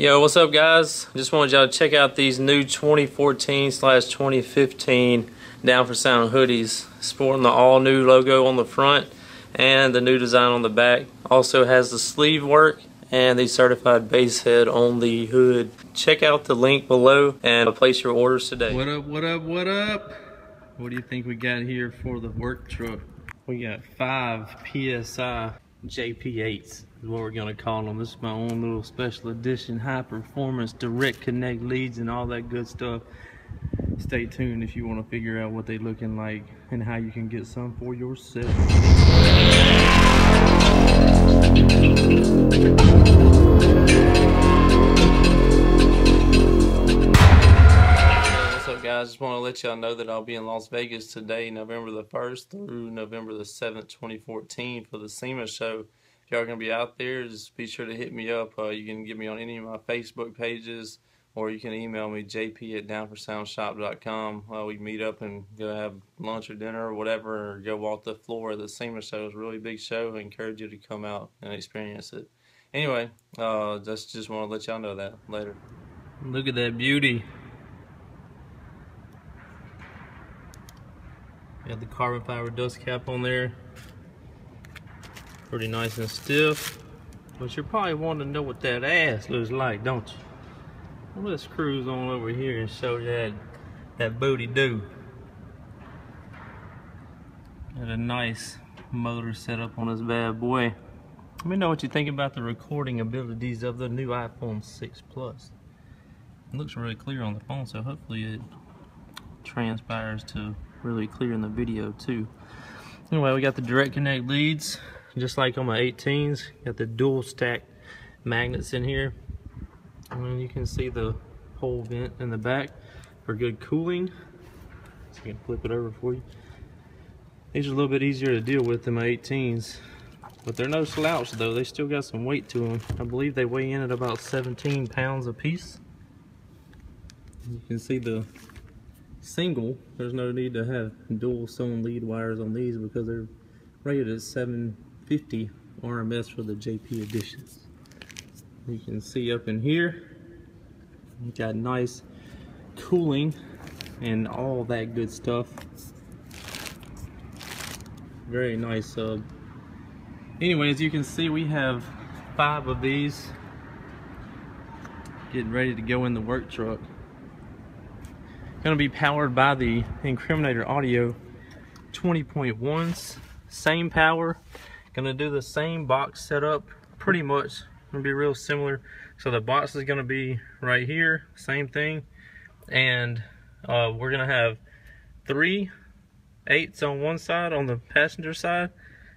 Yo, what's up guys? Just wanted y'all to check out these new 2014/2015 Down for Sound hoodies, sporting the all new logo on the front and the new design on the back. Also has the sleeve work and the certified base head on the hood. Check out the link below and place your orders today. What up, what up, what up? What do you think we got here for the work truck? We got 5 PSI JP8s. Is what we're gonna call them. This is my own little special edition, high performance, direct connect leads and all that good stuff. Stay tuned if you want to figure out what they're looking like and how you can get some for yourself. I just want to let y'all know that I'll be in Las Vegas today, November the 1st through November the 7th, 2014 for the SEMA show. If y'all are going to be out there, just be sure to hit me up. You can get me on any of my Facebook pages, or you can email me, jp@downforsoundshop.com. We meet up and go have lunch or dinner or whatever, or go walk the floor. The SEMA show is a really big show. I encourage you to come out and experience it. Anyway, just want to let y'all know that. Later. Look at that beauty. Got the carbon fiber dust cap on there, pretty nice and stiff, but you probably want to know what that ass looks like, don't you? Well, let's cruise on over here and show that booty do. Got a nice motor setup on this bad boy. Let me know what you think about the recording abilities of the new iPhone 6 Plus. It looks really clear on the phone, so hopefully it transpires to really clear in the video too. Anyway, we got the direct connect leads, just like on my 18s. Got the dual stack magnets in here, and you can see the pole vent in the back for good cooling. So I can flip it over for you. These are a little bit easier to deal with than my 18s, but they're no slouch though. They still got some weight to them. I believe they weigh in at about 17 pounds a piece. You can see the single, there's no need to have dual sewn lead wires on these because they're rated at 750 RMS for the JP editions. You can see up in here, you got nice cooling and all that good stuff. Very nice sub. Anyway, as you can see, we have 5 of these getting ready to go in the work truck. Going to be powered by the Incriminator Audio 20.1s, same power. Going to do the same box setup, pretty much. Going to be real similar. So the box is going to be right here, same thing. And we're going to have 3 8s on one side, on the passenger side,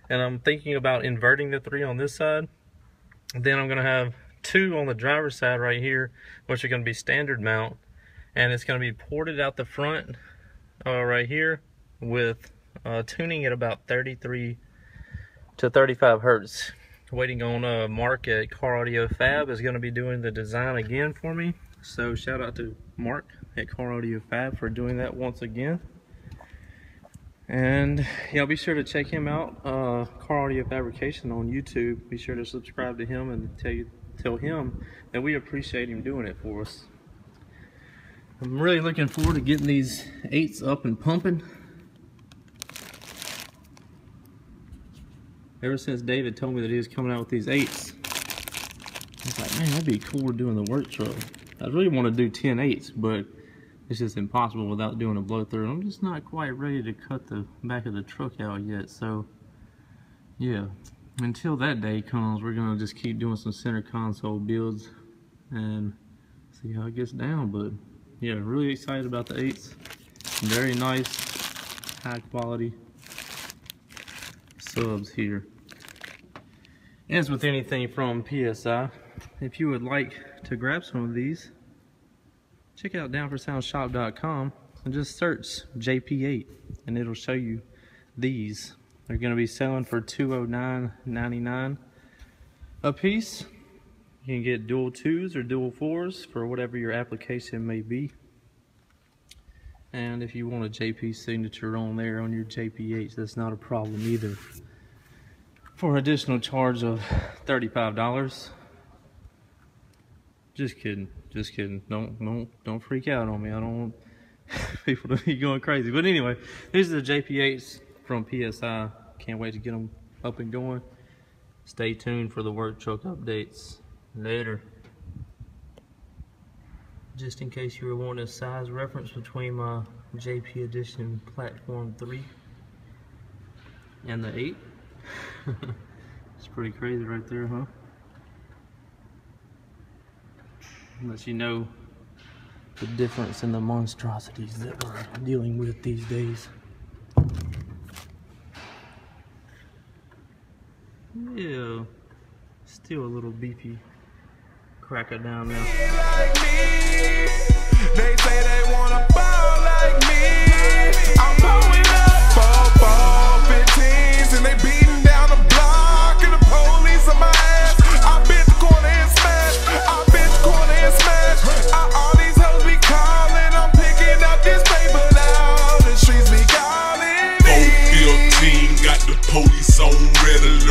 and I'm thinking about inverting the 3 on this side. Then I'm going to have 2 on the driver's side right here, which are going to be standard mount. And it's going to be ported out the front right here with tuning at about 33 to 35 hertz. Waiting on Mark at Car Audio Fab is going to be doing the design again for me. So shout out to Mark at Car Audio Fab for doing that once again. And yeah, be sure to check him out, Car Audio Fabrication on YouTube. Be sure to subscribe to him and tell him that we appreciate him doing it for us. I'm really looking forward to getting these 8s up and pumping. Ever since David told me that he was coming out with these 8s, I was like, man, that'd be cool to do in the work truck. I really want to do 10 8s, but it's just impossible without doing a blow through. I'm just not quite ready to cut the back of the truck out yet. So yeah, until that day comes, we're going to just keep doing some center console builds and see how it gets down. But yeah, really excited about the 8s. Very nice, high quality subs here. As with anything from PSI, if you would like to grab some of these, check out downforsoundshop.com and just search JP8 and it'll show you these. They're going to be selling for $209.99 a piece. You can get dual 2s or dual 4s for whatever your application may be. And if you want a JP signature on there on your JP8, that's not a problem either. For an additional charge of $35. Just kidding, just kidding. Don't freak out on me. I don't want people to be going crazy. But anyway, these are the JP8s from PSI. Can't wait to get them up and going. Stay tuned for the work truck updates. Later. Just in case you were wanting a size reference between my JP Edition Platform 3 and the 8. It's pretty crazy right there, huh? Lets you know the difference in the monstrosities that we're dealing with these days. Yeah, still a little beefy cracker down there. Like me, they say they wanna ball like me. I'm blowing up 4-4-15s and they beating down the block and the police on my ass. I bent the corner and smashed. I bent the corner and smashed. All these hoes be calling. I'm picking up this paper now. The streets be calling me. Whole field team got the police on red alert.